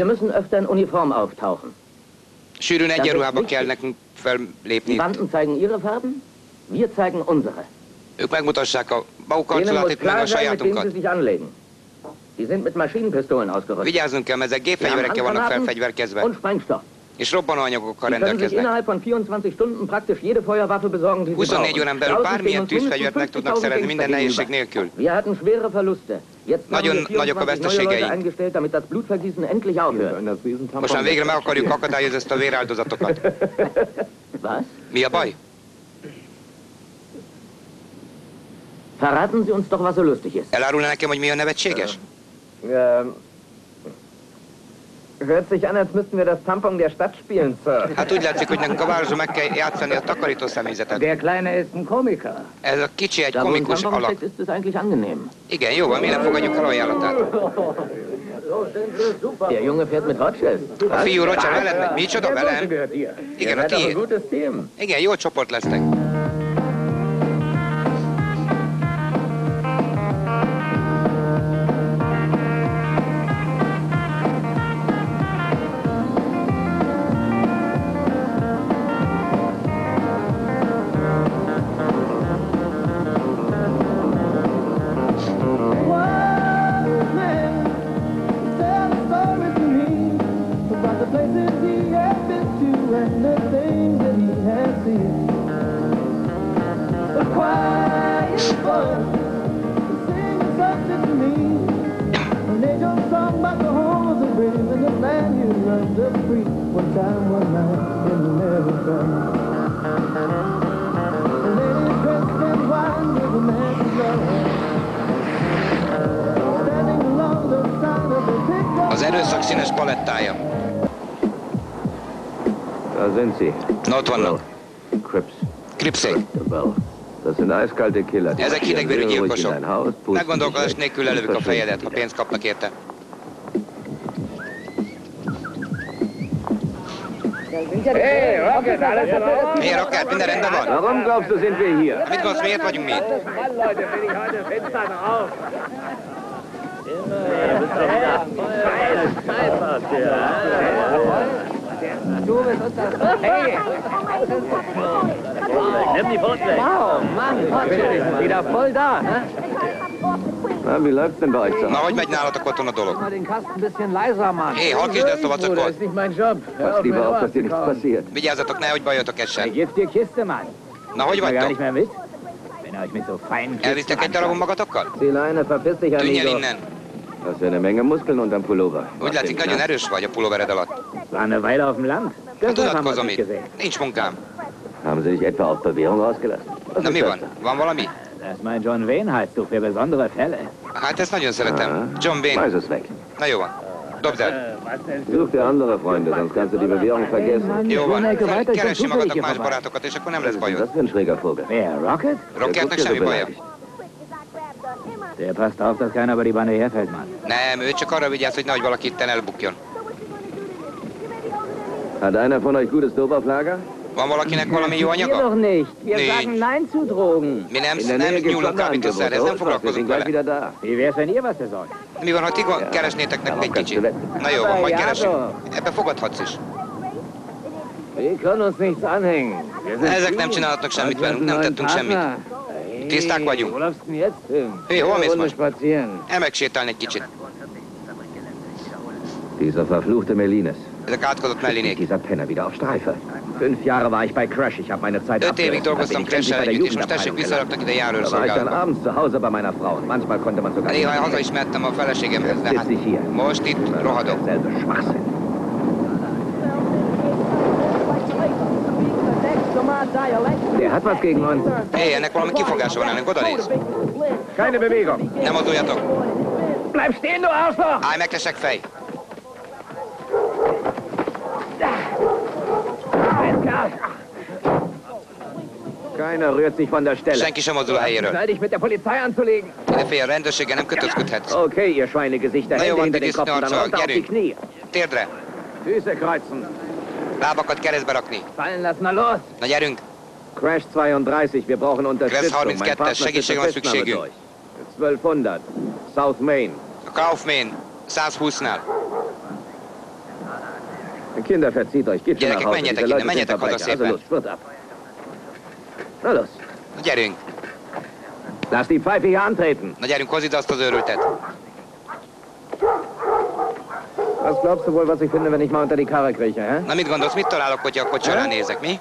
Wir müssen öfter in Uniform auftauchen. Sűrűn egyenruhába kell nekünk fellépni. Die Banden zeigen ihre Farben, wir zeigen unsere. Ők megmutassák a baukarcolatit, meg a sajátunkat. Die sind mit Maschinenpistolen ausgerüstet. Vigyázzunk kell, mert ezek gépfegyverekkel vannak felfegyverkezve. Und Sprengstoff. És robbanóanyagokkal rendelkeznek. 24 órán belül bármilyen tűzfegyvert meg tudnak szerezni minden nehézség nélkül. Nagyon nagyok a veszteségeink. Mostan végre meg akarjuk akadályozni ezt a véráldozatokat. Mi a baj? Verraten Sie uns doch, was so lustig ist. Elárulna nekem, hogy mi a nevetséges? Hört sich an, als müssten wir das Tampon der Stadt spielen, Sir. Hát úgy látszik, hogy nekünk a városban meg kell játszani a takarító személyzetet. Der Kleine ist ein Komiker. Ez a kicsi egy komikus alak. Igen, jó van, mi nem fogadjuk el ajánlatát. Der Junge fährt mit Rogers. A fiú Roger veled megy. Micsoda, velem? Igen, a tiéd. Igen, jó csoport lesznek. Az erőszak színes palettája. Na, ott vannak. Kripszék. Ezek hidegvérű gyilkosok. Meggondolkodás nélkül lelövik a fejedet, ha pénzt kapnak érte. Hey, Rocket, alles in Ordnung? Hey, Rocket, minden rendben van? Warum glaubst du, sind wir hier? Mit uns, miért vagyunk mi? Nimm die Bord weg. Wow, Mann, wieder voll da. Na, wie läuft's denn bei euch so? Na, hogy megy nálatok otthon a dolog? Hey, halk is, de ezt a vacakot! Pass lieber auf, dass dir nichts passiert. Vigyázzatok, nehogy bajotok essen. Na, hogy vagytok? Elvisztek egy darabon magatokkal? Tűnj el innen! Úgy látszik, nagyon erős vagy a pulóvered alatt. Hát unatkozom itt. Nincs munkám. Na, mi van? Van valami? Hát ezt nagyon szeretem. John Wayne. Na jó van. Dobd el. Jó van. Keressi magadnak más barátokat, és akkor nem lesz bajod. Rocketnek semmi baja. Nem, ő csak arra vigyáz, hogy nehogy valaki itten elbukjon. Van valakinek valami jó anyaga? Nincs. Mi nem nyúlunk kábítószer, ez nem foglalkozunk vele. Mi van, ha ti keresnétek nekünk egy kicsit? Na jó van, majd keresünk. Ebbe fogadhatsz is. Ezek nem csinálhatnak semmit velünk, nem tettünk semmit. Tiszták vagyunk. Hé, hol mész most? Elmegsétálni egy kicsit. Ezek átkozott Melinék. 5 évig dolgoztam Crash-el együtt, és most tessék visszaraktak ide járőrszolgálatban. Néha haza is mentem a feleségemhez, de hát most itt rohadok. Hé, ennek valami kifogása van ellünk, oda néz. Nem aduljatok. Állj meg, te seggfej! Senki sem mozdul a helyéről. Idefél, a rendőrséggel nem kötözködhetsz. Na jó van, te disznó arccal, gyerünk! Térdre! Lábakat keresztbe rakni! Na gyerünk! Crash 32-es, segítségre van szükségünk. A Kaufman 120-nál. Kinder, verzieht euch, geht schon nach Hause. Menjetek innen, menjetek haza szépen. Los, spurt ab. Na los. Na gyerünk. Lass die Pfeife hier antreten. Na gyerünk, hozz itt azt az őrültet. Was glaubst du wohl, was ich finde, wenn ich mal unter die Karre krieche, hä? Na mit gondolsz, mit találok, hogyha a kocsira nézek, mi?